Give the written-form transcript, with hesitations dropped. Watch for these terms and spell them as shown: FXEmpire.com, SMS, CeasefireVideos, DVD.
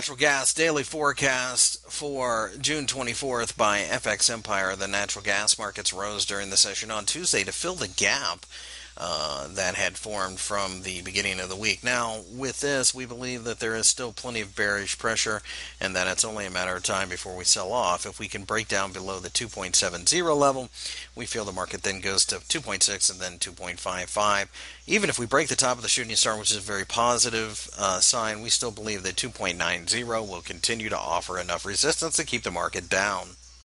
natural gas daily forecast for June 24th by FX Empire. The natural gas markets rose during the session on Tuesday to fill the gap that had formed from the beginning of the week. Now, with this, we believe that there is still plenty of bearish pressure and that it's only a matter of time before we sell off. If we can break down below the 2.70 level, we feel the market then goes to 2.6 and then 2.55. Even if we break the top of the shooting star, which is a very positive sign, we still believe that 2.90 will continue to offer enough resistance to keep the market down.